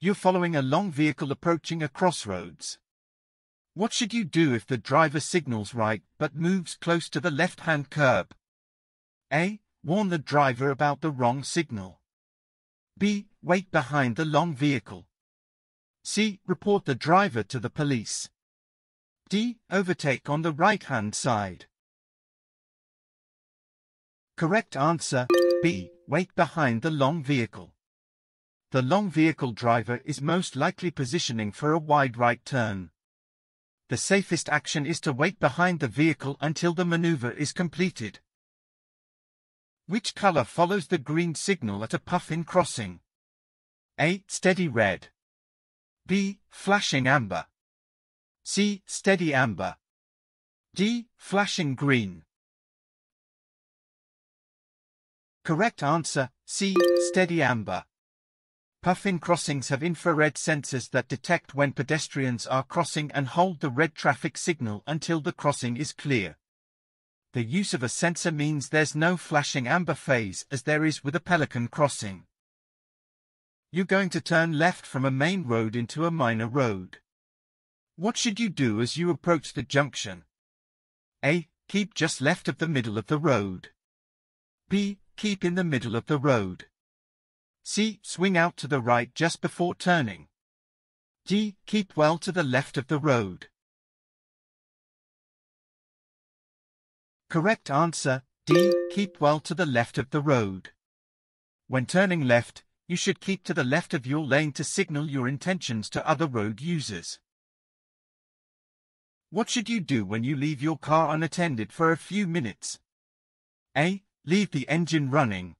You're following a long vehicle approaching a crossroads. What should you do if the driver signals right but moves close to the left-hand curb? A. Warn the driver about the wrong signal. B. Wait behind the long vehicle. C. Report the driver to the police. D. Overtake on the right-hand side. Correct answer, B. Wait behind the long vehicle. The long vehicle driver is most likely positioning for a wide right turn. The safest action is to wait behind the vehicle until the maneuver is completed. Which color follows the green signal at a puff-in crossing? A. Steady red. B. Flashing amber. C. Steady amber. D. Flashing green. Correct answer, C. Steady amber. Puff-in crossings have infrared sensors that detect when pedestrians are crossing and hold the red traffic signal until the crossing is clear. The use of a sensor means there's no flashing amber phase as there is with a Pelican crossing. You're going to turn left from a main road into a minor road. What should you do as you approach the junction? A. Keep just left of the middle of the road. B. Keep in the middle of the road. C. Swing out to the right just before turning. D. Keep well to the left of the road. Correct answer, D. Keep well to the left of the road. When turning left, you should keep to the left of your lane to signal your intentions to other road users. What should you do when you leave your car unattended for a few minutes? A. Leave the engine running.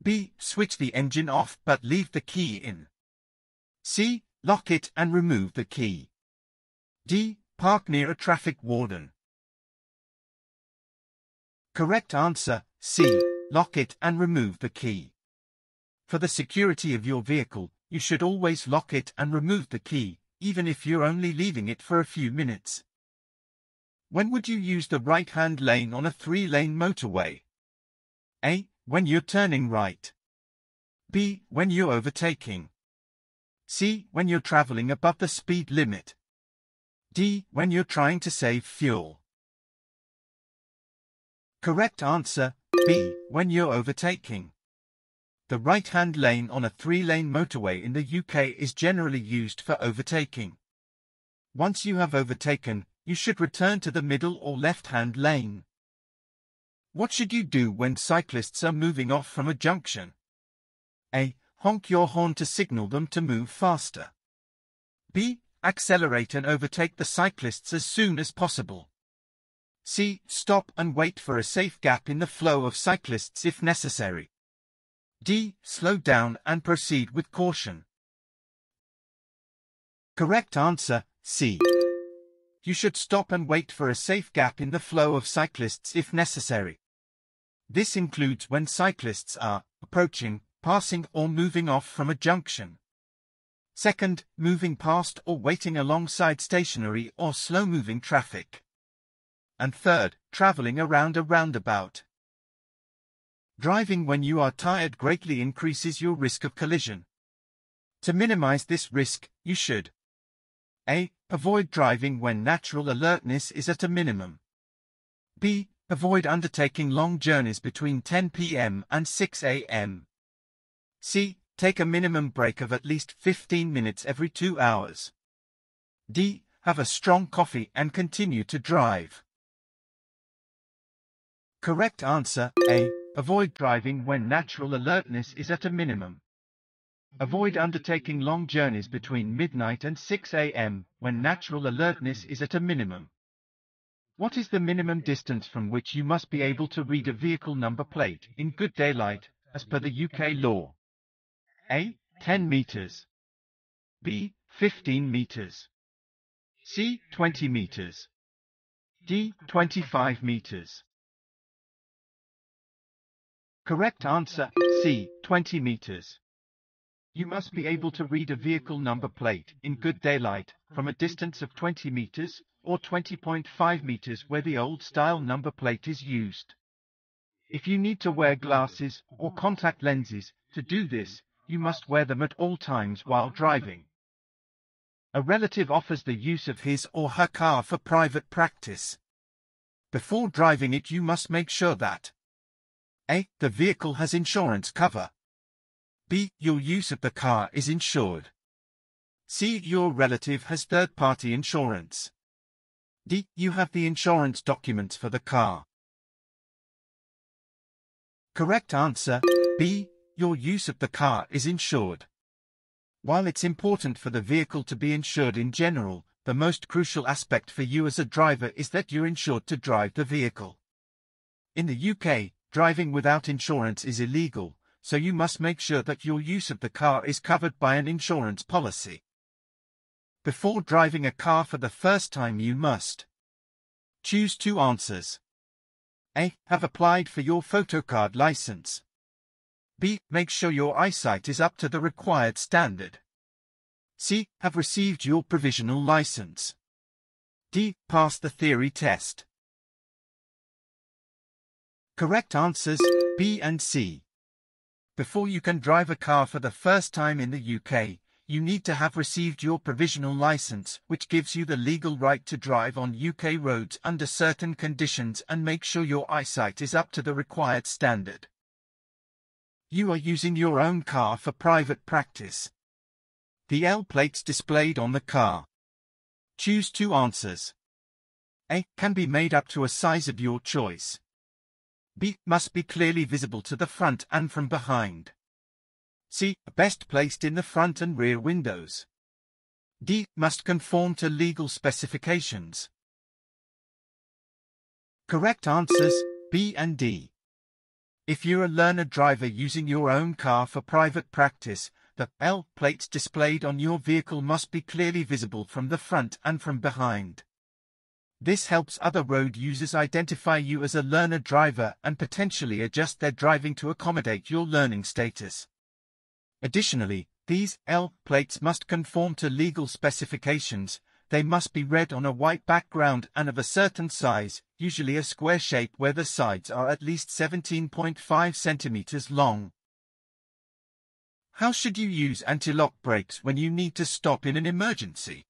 B. Switch the engine off but leave the key in. C. Lock it and remove the key. D. Park near a traffic warden. Correct answer, C. Lock it and remove the key. For the security of your vehicle, you should always lock it and remove the key, even if you're only leaving it for a few minutes. When would you use the right-hand lane on a three-lane motorway? A. When you're turning right. B. When you're overtaking. C. When you're traveling above the speed limit. D. When you're trying to save fuel. Correct answer, B. When you're overtaking. The right-hand lane on a three-lane motorway in the UK is generally used for overtaking. Once you have overtaken, you should return to the middle or left-hand lane. What should you do when cyclists are moving off from a junction? A. Honk your horn to signal them to move faster. B. Accelerate and overtake the cyclists as soon as possible. C. Stop and wait for a safe gap in the flow of cyclists if necessary. D. Slow down and proceed with caution. Correct answer, C. You should stop and wait for a safe gap in the flow of cyclists if necessary. This includes when cyclists are approaching, passing or moving off from a junction. Second, moving past or waiting alongside stationary or slow-moving traffic. And third, traveling around a roundabout. Driving when you are tired greatly increases your risk of collision. To minimize this risk, you should: A. Avoid driving when natural alertness is at a minimum. B. Avoid undertaking long journeys between 10 PM and 6 AM. C. Take a minimum break of at least 15 minutes every 2 hours. D. Have a strong coffee and continue to drive. Correct answer, A. Avoid driving when natural alertness is at a minimum. Avoid undertaking long journeys between midnight and 6 AM when natural alertness is at a minimum. What is the minimum distance from which you must be able to read a vehicle number plate in good daylight, as per the UK law? A. 10 meters. B. 15 meters. C. 20 meters. D. 25 meters. Correct answer, C. 20 meters. You must be able to read a vehicle number plate in good daylight from a distance of 20 meters or 20.5 meters where the old style number plate is used. If you need to wear glasses or contact lenses to do this, you must wear them at all times while driving. A relative offers the use of his or her car for private practice. Before driving it, you must make sure that A. The vehicle has insurance cover. B. Your use of the car is insured. C. Your relative has third-party insurance. D. You have the insurance documents for the car. Correct answer, B. Your use of the car is insured. While it's important for the vehicle to be insured in general, the most crucial aspect for you as a driver is that you're insured to drive the vehicle. In the UK, driving without insurance is illegal, so you must make sure that your use of the car is covered by an insurance policy. Before driving a car for the first time, you must choose two answers. A. Have applied for your photocard license. B. Make sure your eyesight is up to the required standard. C. Have received your provisional license. D. Pass the theory test. Correct answers, B and C. Before you can drive a car for the first time in the UK, you need to have received your provisional license, which gives you the legal right to drive on UK roads under certain conditions, and make sure your eyesight is up to the required standard. You are using your own car for private practice. The L plates displayed on the car. Choose two answers. A. Can be made up to a size of your choice. B. Must be clearly visible to the front and from behind. C. Best placed in the front and rear windows. D. Must conform to legal specifications. Correct answers, B and D. If you're a learner driver using your own car for private practice, the L plates displayed on your vehicle must be clearly visible from the front and from behind. This helps other road users identify you as a learner driver and potentially adjust their driving to accommodate your learning status. Additionally, these L plates must conform to legal specifications. They must be red on a white background and of a certain size, usually a square shape where the sides are at least 17.5 centimeters long. How should you use anti-lock brakes when you need to stop in an emergency?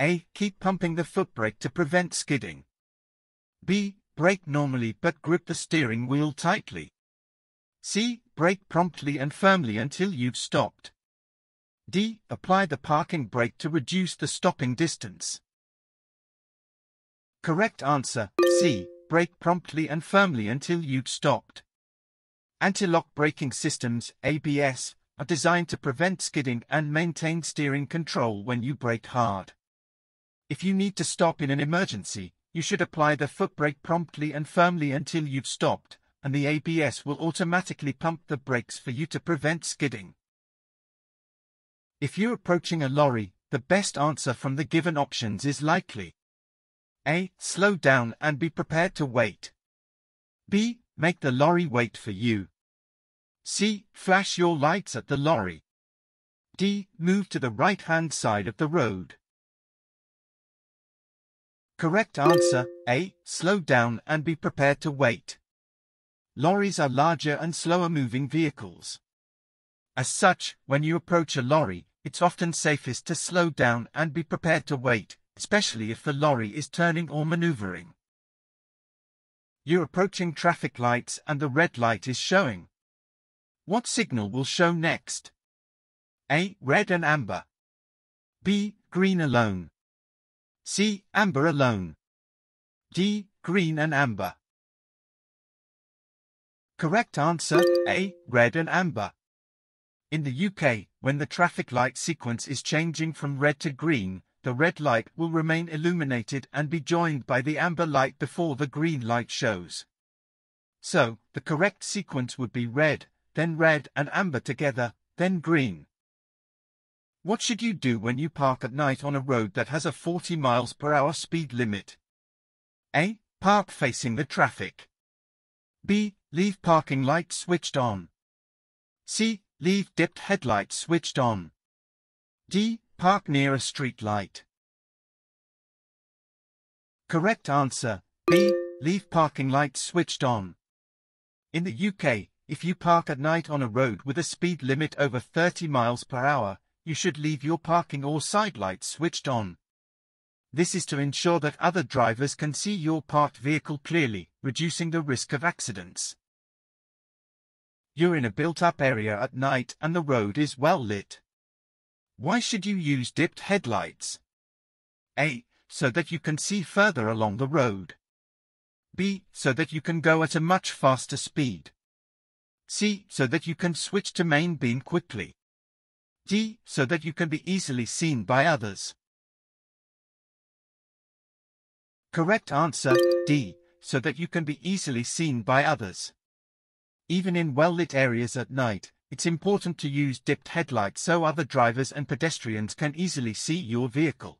A. Keep pumping the foot brake to prevent skidding. B. Brake normally but grip the steering wheel tightly. C. Brake promptly and firmly until you've stopped. D. Apply the parking brake to reduce the stopping distance. Correct answer, C. Brake promptly and firmly until you've stopped. Anti-lock braking systems, ABS, are designed to prevent skidding and maintain steering control when you brake hard. If you need to stop in an emergency, you should apply the foot brake promptly and firmly until you've stopped, and the ABS will automatically pump the brakes for you to prevent skidding. If you're approaching a lorry, the best answer from the given options is likely A. Slow down and be prepared to wait. B. Make the lorry wait for you. C. Flash your lights at the lorry. D. Move to the right-hand side of the road. Correct answer, A. Slow down and be prepared to wait. Lorries are larger and slower-moving vehicles. As such, when you approach a lorry, it's often safest to slow down and be prepared to wait, especially if the lorry is turning or maneuvering. You're approaching traffic lights and the red light is showing. What signal will show next? A. Red and amber. B. Green alone. C. Amber alone. D. Green and amber. Correct answer, A. Red and amber. In the UK, when the traffic light sequence is changing from red to green, the red light will remain illuminated and be joined by the amber light before the green light shows. So, the correct sequence would be red and amber together, then green. What should you do when you park at night on a road that has a 40 mph speed limit? A. Park facing the traffic. B. Leave parking light switched on. C. Leave dipped headlight switched on. D. Park near a street light. Correct answer, B. Leave parking light switched on. In the UK, if you park at night on a road with a speed limit over 30 miles per hour, you should leave your parking or side lights switched on. This is to ensure that other drivers can see your parked vehicle clearly, reducing the risk of accidents. You're in a built-up area at night and the road is well lit. Why should you use dipped headlights? A. So that you can see further along the road. B. So that you can go at a much faster speed. C. So that you can switch to main beam quickly. D. So that you can be easily seen by others. Correct answer, D, so that you can be easily seen by others. Even in well-lit areas at night, it's important to use dipped headlights so other drivers and pedestrians can easily see your vehicle.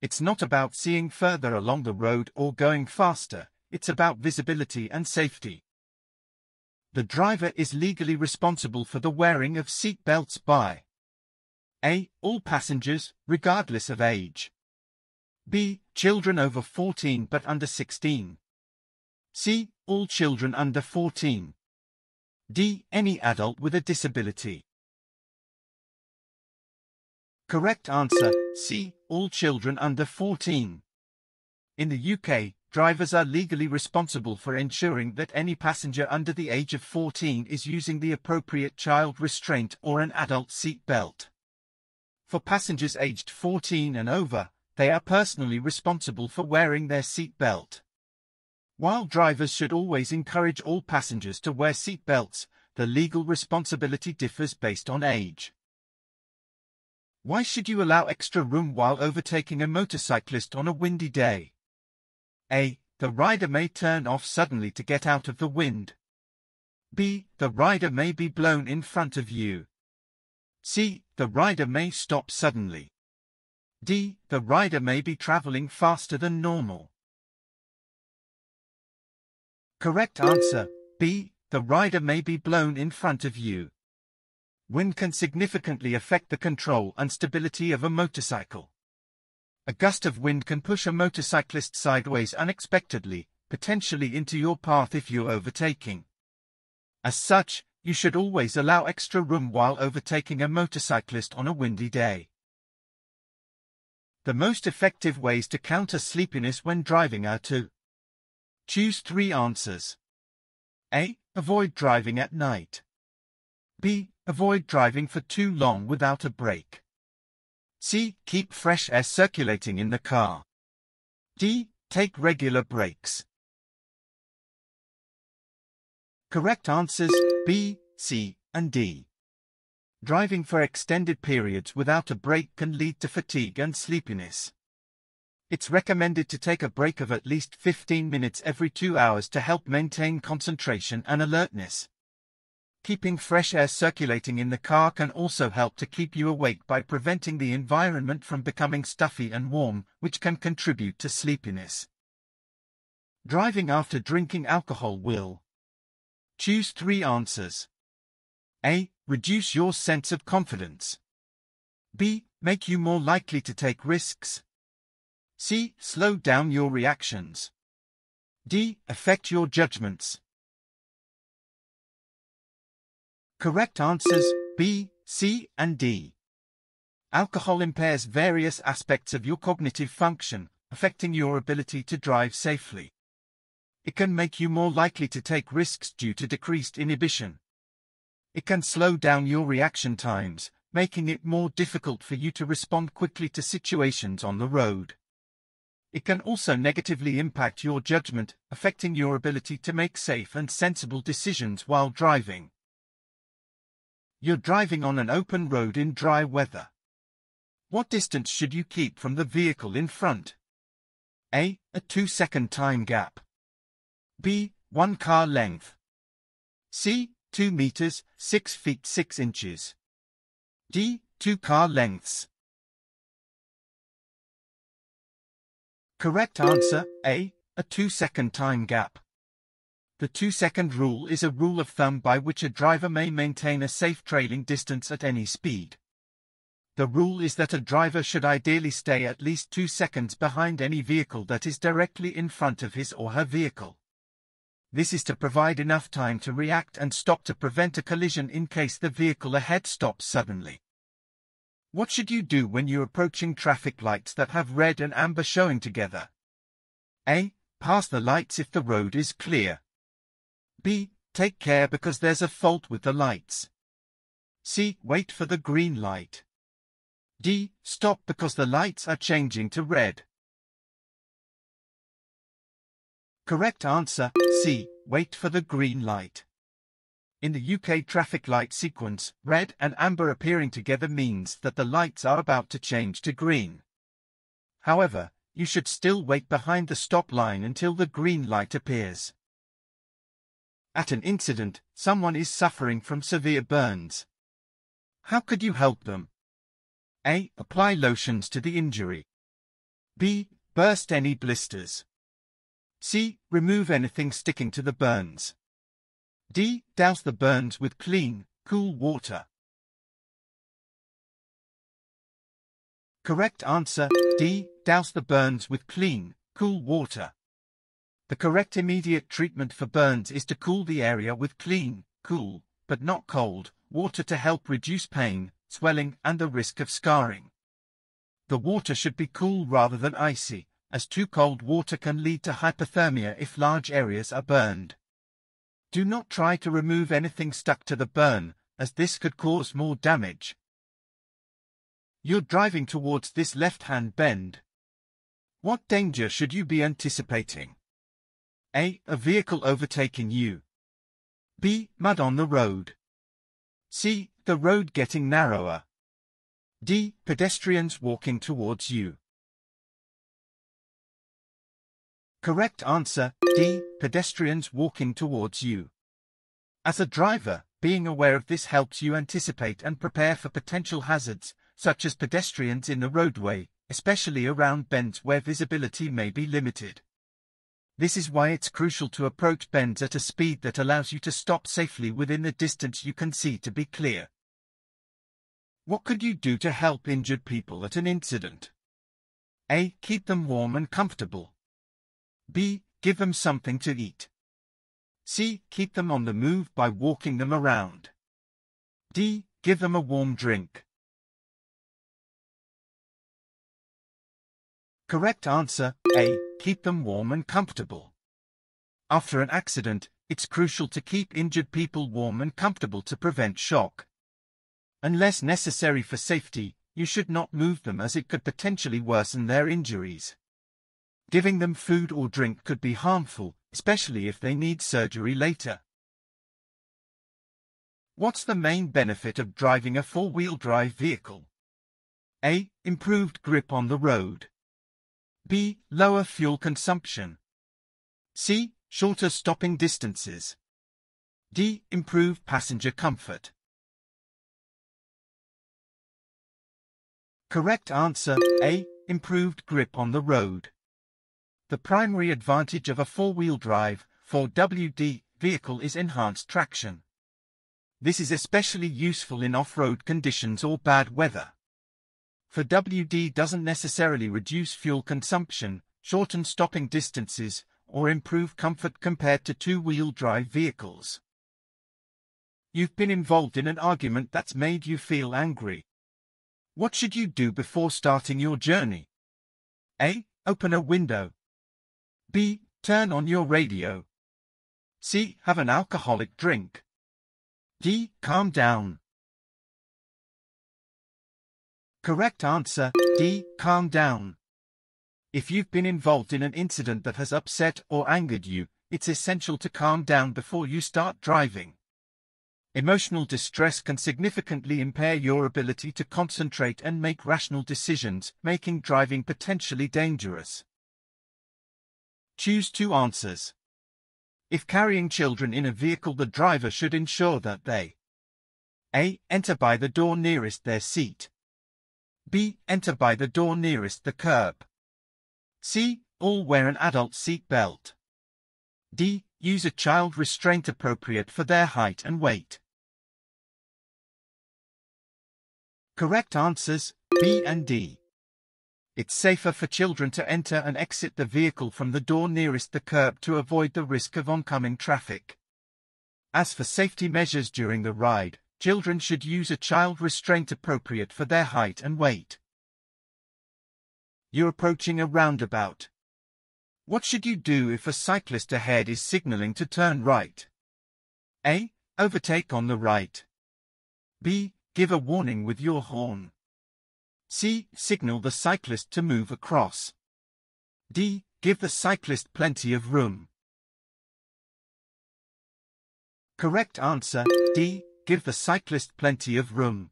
It's not about seeing further along the road or going faster, it's about visibility and safety. The driver is legally responsible for the wearing of seat belts by A. All passengers, regardless of age. B. Children over 14 but under 16. C. All children under 14. D. Any adult with a disability. Correct answer, C. All children under 14. In the UK, drivers are legally responsible for ensuring that any passenger under the age of 14 is using the appropriate child restraint or an adult seat belt. For passengers aged 14 and over, they are personally responsible for wearing their seat belt. While drivers should always encourage all passengers to wear seat belts, the legal responsibility differs based on age. Why should you allow extra room while overtaking a motorcyclist on a windy day? A. The rider may turn off suddenly to get out of the wind. B. The rider may be blown in front of you. C. The rider may stop suddenly. D. The rider may be traveling faster than normal. Correct answer, B. The rider may be blown in front of you. Wind can significantly affect the control and stability of a motorcycle. A gust of wind can push a motorcyclist sideways unexpectedly, potentially into your path if you're overtaking. As such, you should always allow extra room while overtaking a motorcyclist on a windy day. The most effective ways to counter sleepiness when driving are to choose three answers. A. Avoid driving at night. B. Avoid driving for too long without a break. C. Keep fresh air circulating in the car. D. Take regular breaks. Correct answers, B, C, and D. Driving for extended periods without a break can lead to fatigue and sleepiness. It's recommended to take a break of at least 15 minutes every 2 hours to help maintain concentration and alertness. Keeping fresh air circulating in the car can also help to keep you awake by preventing the environment from becoming stuffy and warm, which can contribute to sleepiness. Driving after drinking alcohol will choose three answers. A. Reduce your sense of confidence. B. Make you more likely to take risks. C. Slow down your reactions. D. Affect your judgments. Correct answers, B, C, and D. Alcohol impairs various aspects of your cognitive function, affecting your ability to drive safely. It can make you more likely to take risks due to decreased inhibition. It can slow down your reaction times, making it more difficult for you to respond quickly to situations on the road. It can also negatively impact your judgment, affecting your ability to make safe and sensible decisions while driving. You're driving on an open road in dry weather. What distance should you keep from the vehicle in front? A. A 2-second time gap. B. 1 car length. C. 2 meters, 6 feet 6 inches. D. 2 car lengths. Correct answer, A. A 2-second time gap. The 2-second rule is a rule of thumb by which a driver may maintain a safe trailing distance at any speed. The rule is that a driver should ideally stay at least 2 seconds behind any vehicle that is directly in front of his or her vehicle. This is to provide enough time to react and stop to prevent a collision in case the vehicle ahead stops suddenly. What should you do when you're approaching traffic lights that have red and amber showing together? A. Pass the lights if the road is clear. B. Take care because there's a fault with the lights. C. Wait for the green light. D. Stop because the lights are changing to red. Correct answer, C. Wait for the green light. In the UK traffic light sequence, red and amber appearing together means that the lights are about to change to green. However, you should still wait behind the stop line until the green light appears. At an incident, someone is suffering from severe burns. How could you help them? A. Apply lotions to the injury. B. Burst any blisters. C. Remove anything sticking to the burns. D. Douse the burns with clean, cool water. Correct answer, D. Douse the burns with clean, cool water. The correct immediate treatment for burns is to cool the area with clean, cool, but not cold, water to help reduce pain, swelling, and the risk of scarring. The water should be cool rather than icy, as too cold water can lead to hypothermia if large areas are burned. Do not try to remove anything stuck to the burn, as this could cause more damage. You're driving towards this left-hand bend. What danger should you be anticipating? A. A vehicle overtaking you. B. Mud on the road. C. The road getting narrower. D. Pedestrians walking towards you. Correct answer, D. Pedestrians walking towards you. As a driver, being aware of this helps you anticipate and prepare for potential hazards, such as pedestrians in the roadway, especially around bends where visibility may be limited. This is why it's crucial to approach bends at a speed that allows you to stop safely within the distance you can see to be clear. What could you do to help injured people at an incident? A. Keep them warm and comfortable. B. Give them something to eat. C. Keep them on the move by walking them around. D. Give them a warm drink. Correct answer, A. Keep them warm and comfortable. After an accident, it's crucial to keep injured people warm and comfortable to prevent shock. Unless necessary for safety, you should not move them as it could potentially worsen their injuries. Giving them food or drink could be harmful, especially if they need surgery later. What's the main benefit of driving a four-wheel drive vehicle? A. Improved grip on the road. B. Lower fuel consumption. C. Shorter stopping distances. D. Improved passenger comfort. Correct answer, A. Improved grip on the road. The primary advantage of a four-wheel drive, 4WD, vehicle is enhanced traction. This is especially useful in off-road conditions or bad weather. 4WD doesn't necessarily reduce fuel consumption, shorten stopping distances, or improve comfort compared to two-wheel drive vehicles. You've been involved in an argument that's made you feel angry. What should you do before starting your journey? A. Open a window. B. Turn on your radio. C. Have an alcoholic drink. D. Calm down. Correct answer, D. Calm down. If you've been involved in an incident that has upset or angered you, it's essential to calm down before you start driving. Emotional distress can significantly impair your ability to concentrate and make rational decisions, making driving potentially dangerous. Choose two answers. If carrying children in a vehicle, the driver should ensure that they A. Enter by the door nearest their seat. B. Enter by the door nearest the curb. C. All wear an adult seat belt. D. Use a child restraint appropriate for their height and weight. Correct answers, B and D. It's safer for children to enter and exit the vehicle from the door nearest the curb to avoid the risk of oncoming traffic. As for safety measures during the ride, children should use a child restraint appropriate for their height and weight. You're approaching a roundabout. What should you do if a cyclist ahead is signaling to turn right? A. Overtake on the right. B. Give a warning with your horn. C. Signal the cyclist to move across. D. Give the cyclist plenty of room. Correct answer, D. Give the cyclist plenty of room.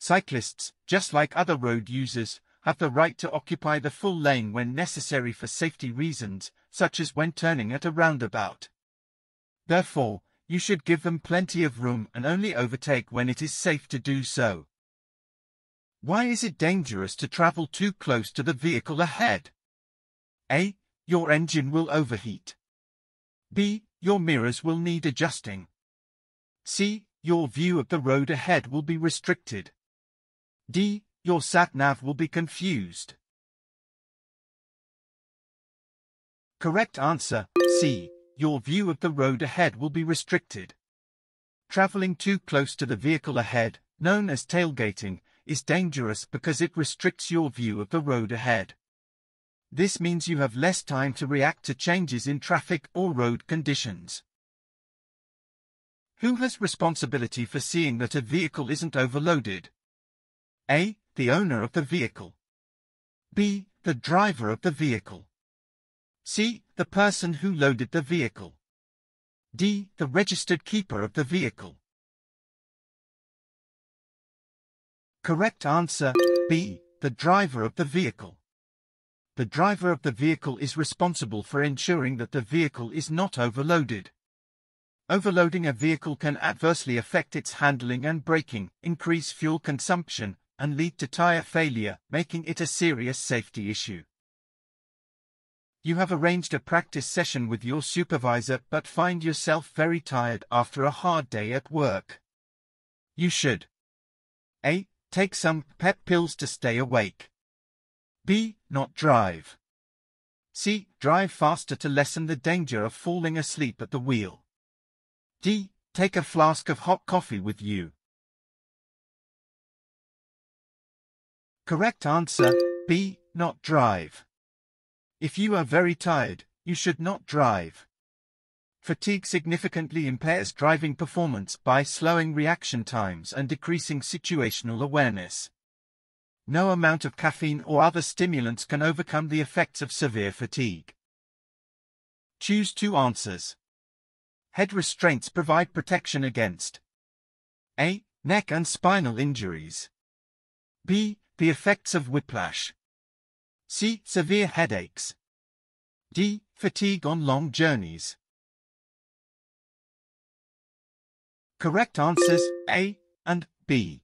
Cyclists, just like other road users, have the right to occupy the full lane when necessary for safety reasons, such as when turning at a roundabout. Therefore, you should give them plenty of room and only overtake when it is safe to do so. Why is it dangerous to travel too close to the vehicle ahead? A. Your engine will overheat. B. Your mirrors will need adjusting. C. Your view of the road ahead will be restricted. D. Your sat-nav will be confused. Correct answer, C. Your view of the road ahead will be restricted. Traveling too close to the vehicle ahead, known as tailgating, is dangerous because it restricts your view of the road ahead. This means you have less time to react to changes in traffic or road conditions. Who has responsibility for seeing that a vehicle isn't overloaded? A. The owner of the vehicle. B. The driver of the vehicle. C. The person who loaded the vehicle. D. The registered keeper of the vehicle. Correct answer, B. The driver of the vehicle. The driver of the vehicle is responsible for ensuring that the vehicle is not overloaded. Overloading a vehicle can adversely affect its handling and braking, increase fuel consumption, and lead to tire failure, making it a serious safety issue. You have arranged a practice session with your supervisor but find yourself very tired after a hard day at work. You should: A. Take some pep pills to stay awake. B. Not drive. C. Drive faster to lessen the danger of falling asleep at the wheel. D. Take a flask of hot coffee with you. Correct answer, B. Not drive. If you are very tired, you should not drive. Fatigue significantly impairs driving performance by slowing reaction times and decreasing situational awareness. No amount of caffeine or other stimulants can overcome the effects of severe fatigue. Choose two answers. Head restraints provide protection against: A. Neck and spinal injuries. B. The effects of whiplash. C. Severe headaches. D. Fatigue on long journeys. Correct answers, A and B.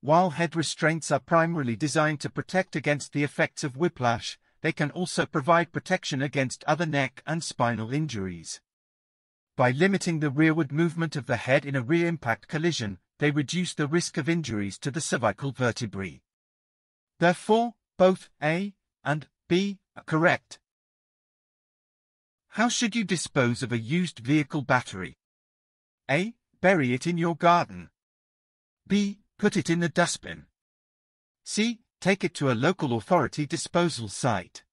While head restraints are primarily designed to protect against the effects of whiplash, they can also provide protection against other neck and spinal injuries. By limiting the rearward movement of the head in a rear impact collision, they reduce the risk of injuries to the cervical vertebrae. Therefore, both A and B are correct. How should you dispose of a used vehicle battery? A. Bury it in your garden. B. Put it in the dustbin. C. Take it to a local authority disposal site.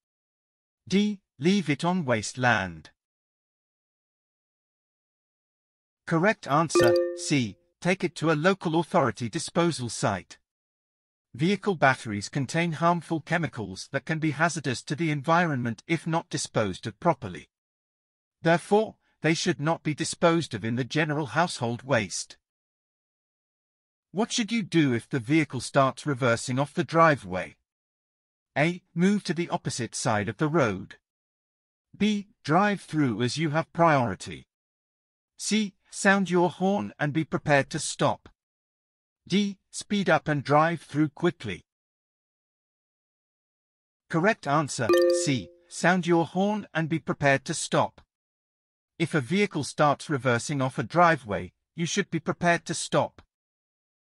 D. Leave it on wasteland. Correct answer, C. Take it to a local authority disposal site. Vehicle batteries contain harmful chemicals that can be hazardous to the environment if not disposed of properly. Therefore, they should not be disposed of in the general household waste. What should you do if the vehicle starts reversing off the driveway? A. Move to the opposite side of the road. B. Drive through as you have priority. C. Sound your horn and be prepared to stop. D. Speed up and drive through quickly. Correct answer, C. Sound your horn and be prepared to stop. If a vehicle starts reversing off a driveway, you should be prepared to stop.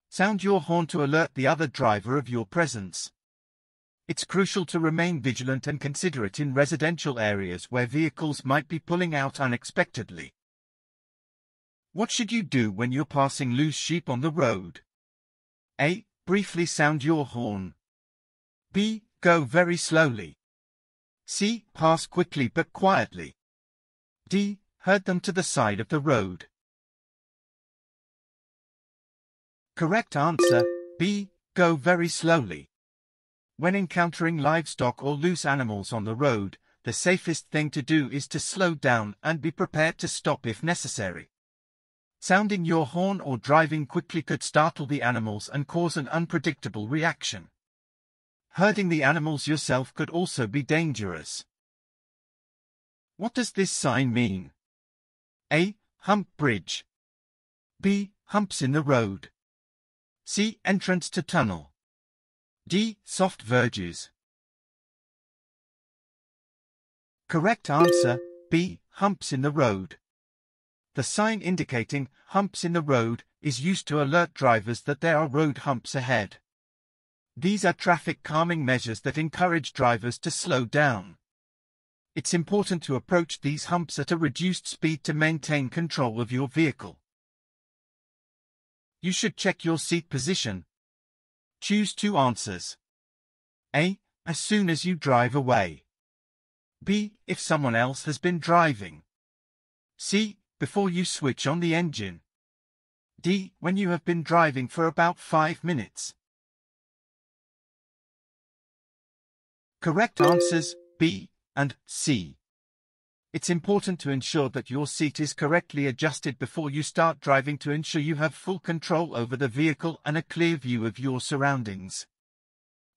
Sound your horn to alert the other driver of your presence. It's crucial to remain vigilant and considerate in residential areas where vehicles might be pulling out unexpectedly. What should you do when you're passing loose sheep on the road? A. Briefly sound your horn. B. Go very slowly. C. Pass quickly but quietly. D. Herd them to the side of the road. Correct answer, B. Go very slowly. When encountering livestock or loose animals on the road, the safest thing to do is to slow down and be prepared to stop if necessary. Sounding your horn or driving quickly could startle the animals and cause an unpredictable reaction. Herding the animals yourself could also be dangerous. What does this sign mean? A. Hump bridge. B. Humps in the road. C. Entrance to tunnel. D. Soft verges. Correct answer, B. Humps in the road. The sign indicating humps in the road is used to alert drivers that there are road humps ahead. These are traffic calming measures that encourage drivers to slow down. It's important to approach these humps at a reduced speed to maintain control of your vehicle. You should check your seat position. Choose two answers. A. As soon as you drive away. B. If someone else has been driving. C. Before you switch on the engine. D. When you have been driving for about 5 minutes. Correct answers, B and C. It's important to ensure that your seat is correctly adjusted before you start driving to ensure you have full control over the vehicle and a clear view of your surroundings.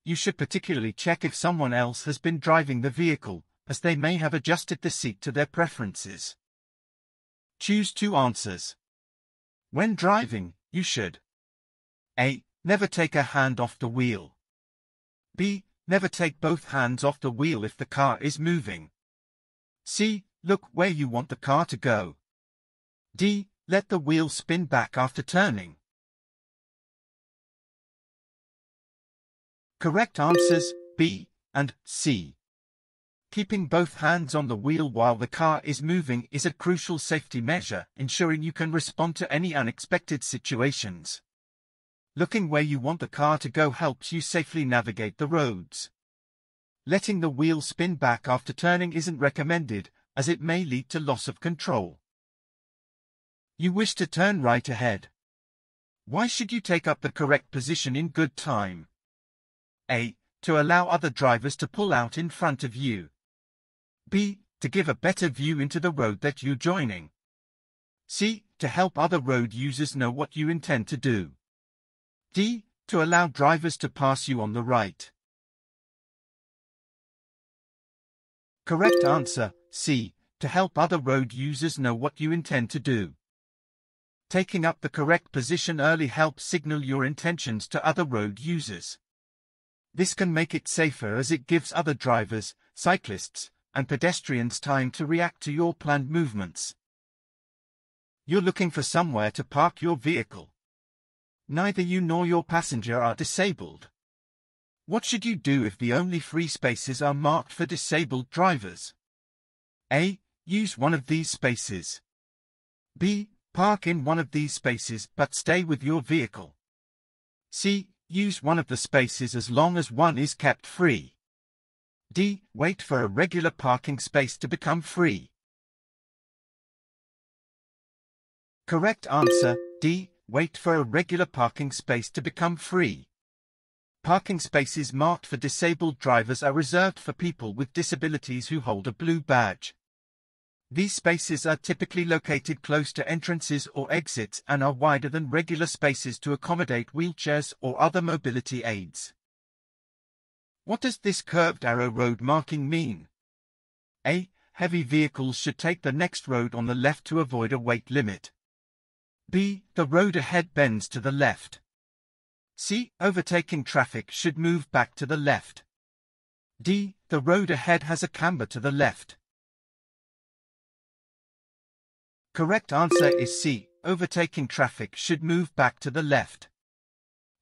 You should particularly check if someone else has been driving the vehicle, as they may have adjusted the seat to their preferences. Choose two answers. When driving, you should: A. Never take a hand off the wheel. B. Never take both hands off the wheel if the car is moving. C. Look where you want the car to go. D. Let the wheel spin back after turning. Correct answers, B and C. Keeping both hands on the wheel while the car is moving is a crucial safety measure, ensuring you can respond to any unexpected situations. Looking where you want the car to go helps you safely navigate the roads. Letting the wheel spin back after turning isn't recommended, as it may lead to loss of control. You wish to turn right ahead. Why should you take up the correct position in good time? A. To allow other drivers to pull out in front of you. B. To give a better view into the road that you're joining. C. To help other road users know what you intend to do. D. To allow drivers to pass you on the right. Correct answer, C. To help other road users know what you intend to do. Taking up the correct position early helps signal your intentions to other road users. This can make it safer as it gives other drivers, cyclists, and pedestrians time to react to your planned movements. You're looking for somewhere to park your vehicle. Neither you nor your passenger are disabled. What should you do if the only free spaces are marked for disabled drivers? A. Use one of these spaces. B. Park in one of these spaces but stay with your vehicle. C. Use one of the spaces as long as one is kept free. D. Wait for a regular parking space to become free. Correct answer, D. Wait for a regular parking space to become free. Parking spaces marked for disabled drivers are reserved for people with disabilities who hold a blue badge. These spaces are typically located close to entrances or exits and are wider than regular spaces to accommodate wheelchairs or other mobility aids. What does this curved arrow road marking mean? A. Heavy vehicles should take the next road on the left to avoid a weight limit. B. The road ahead bends to the left. C. Overtaking traffic should move back to the left. D. The road ahead has a camber to the left. Correct answer is C. Overtaking traffic should move back to the left.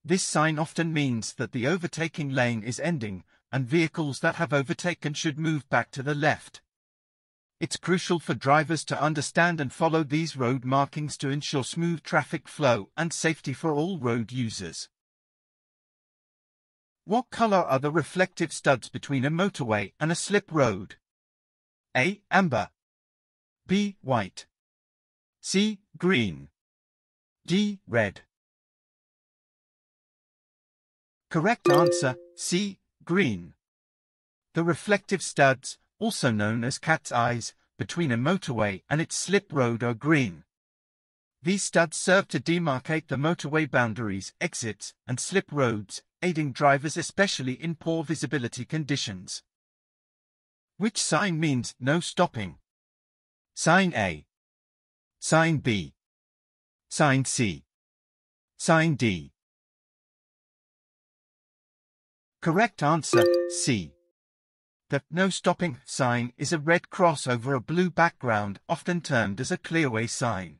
This sign often means that the overtaking lane is ending, and vehicles that have overtaken should move back to the left. It's crucial for drivers to understand and follow these road markings to ensure smooth traffic flow and safety for all road users. What color are the reflective studs between a motorway and a slip road? A. Amber. B. White. C. Green. D. Red. Correct answer, C. Green. The reflective studs, also known as cat's eyes, between a motorway and its slip road are green. These studs serve to demarcate the motorway boundaries, exits, and slip roads, aiding drivers especially in poor visibility conditions. Which sign means no stopping? Sign A. Sign B. Sign C. Sign D. Correct answer, C. The no stopping sign is a red cross over a blue background, often termed as a clearway sign.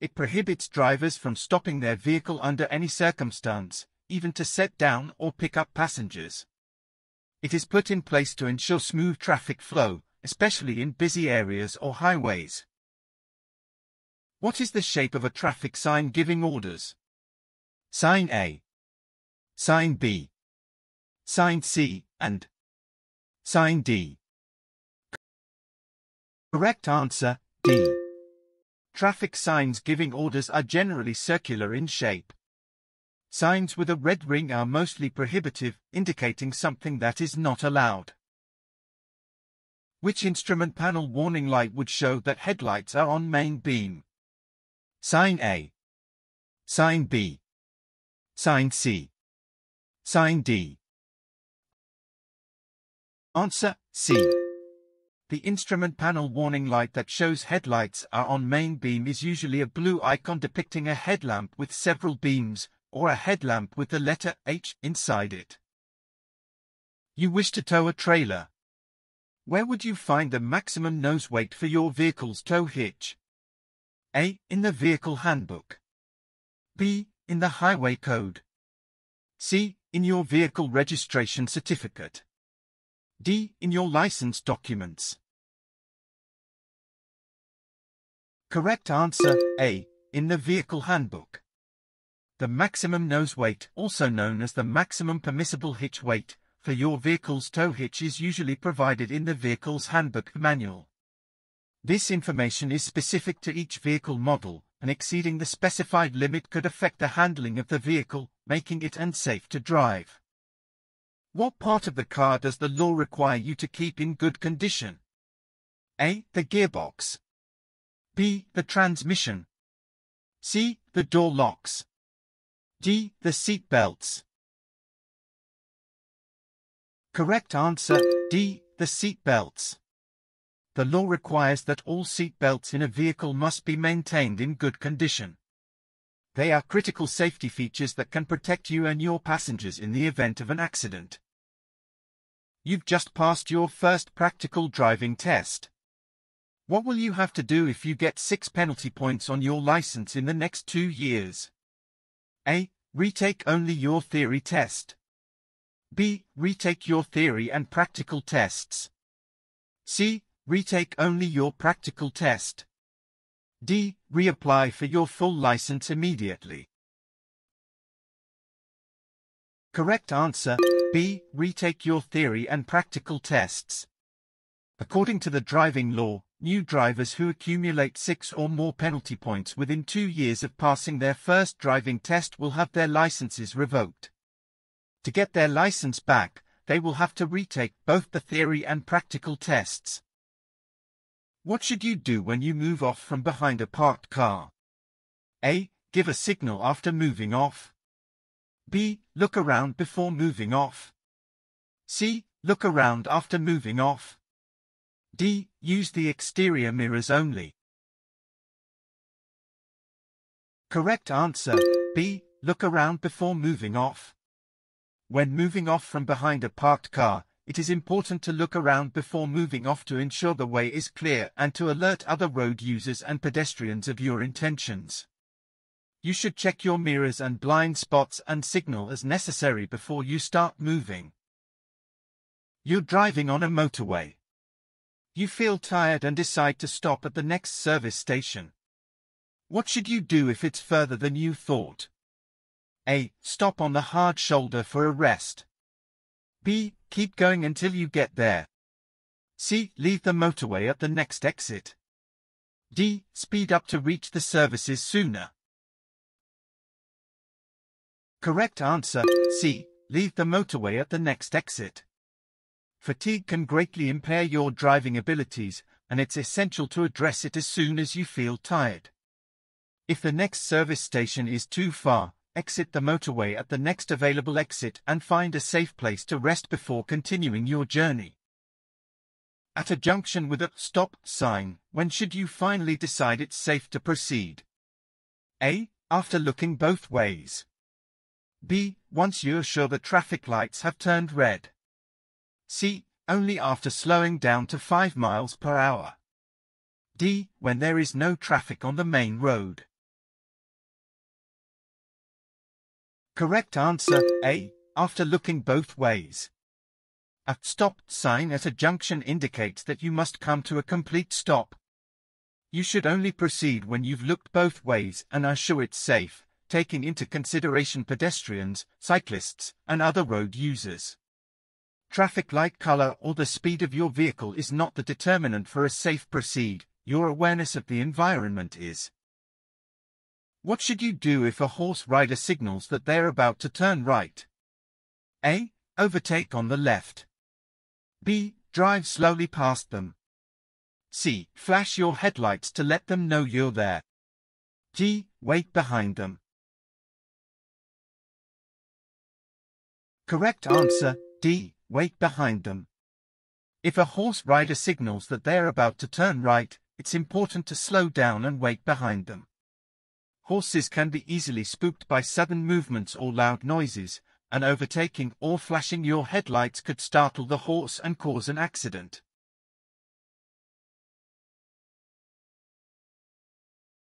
It prohibits drivers from stopping their vehicle under any circumstance, even to set down or pick up passengers. It is put in place to ensure smooth traffic flow, especially in busy areas or highways. What is the shape of a traffic sign giving orders? Sign A. Sign B. Sign C, and Sign D. Correct answer, D. Traffic signs giving orders are generally circular in shape. Signs with a red ring are mostly prohibitive, indicating something that is not allowed. Which instrument panel warning light would show that headlights are on main beam? Sign A. Sign B. Sign C. Sign D. Answer, C. The instrument panel warning light that shows headlights are on main beam is usually a blue icon depicting a headlamp with several beams, or a headlamp with the letter H inside it. You wish to tow a trailer. Where would you find the maximum nose weight for your vehicle's tow hitch? A. In the vehicle handbook. B. In the highway code. C. In your vehicle registration certificate. D. In your license documents. Correct answer, A. In the vehicle handbook. The maximum nose weight, also known as the maximum permissible hitch weight, for your vehicle's tow hitch is usually provided in the vehicle's handbook manual. This information is specific to each vehicle model, and exceeding the specified limit could affect the handling of the vehicle, making it unsafe to drive. What part of the car does the law require you to keep in good condition? A. The gearbox. B. The transmission. C. The door locks. D. The seat belts. Correct answer, D. The seat belts. The law requires that all seat belts in a vehicle must be maintained in good condition. They are critical safety features that can protect you and your passengers in the event of an accident. You've just passed your first practical driving test. What will you have to do if you get 6 penalty points on your license in the next 2 years? A. Retake only your theory test. B. Retake your theory and practical tests. C. Retake only your practical test. D. Reapply for your full license immediately. Correct answer, B. Retake your theory and practical tests. According to the driving law, new drivers who accumulate 6 or more penalty points within 2 years of passing their first driving test will have their licenses revoked. To get their license back, they will have to retake both the theory and practical tests. What should you do when you move off from behind a parked car? A. Give a signal after moving off. B. Look around before moving off. C. Look around after moving off. D. Use the exterior mirrors only. Correct answer, B. Look around before moving off. When moving off from behind a parked car, it is important to look around before moving off to ensure the way is clear and to alert other road users and pedestrians of your intentions. You should check your mirrors and blind spots and signal as necessary before you start moving. You're driving on a motorway. You feel tired and decide to stop at the next service station. What should you do if it's further than you thought? A. Stop on the hard shoulder for a rest. B. Keep going until you get there. C. Leave the motorway at the next exit. D. Speed up to reach the services sooner. Correct answer, C. Leave the motorway at the next exit. Fatigue can greatly impair your driving abilities, and it's essential to address it as soon as you feel tired. If the next service station is too far, exit the motorway at the next available exit and find a safe place to rest before continuing your journey. At a junction with a stop sign, when should you finally decide it's safe to proceed? A. After looking both ways. B. Once you're sure the traffic lights have turned red. C. Only after slowing down to 5 miles per hour. D. When there is no traffic on the main road. Correct answer, A. After looking both ways. A stop sign at a junction indicates that you must come to a complete stop. You should only proceed when you've looked both ways and are sure it's safe, taking into consideration pedestrians, cyclists, and other road users. Traffic light color or the speed of your vehicle is not the determinant for a safe proceed, your awareness of the environment is. What should you do if a horse rider signals that they're about to turn right? A. Overtake on the left. B. Drive slowly past them. C. Flash your headlights to let them know you're there. D. Wait behind them. Correct answer, D. Wait behind them. If a horse rider signals that they're about to turn right, it's important to slow down and wait behind them. Horses can be easily spooked by sudden movements or loud noises, and overtaking or flashing your headlights could startle the horse and cause an accident.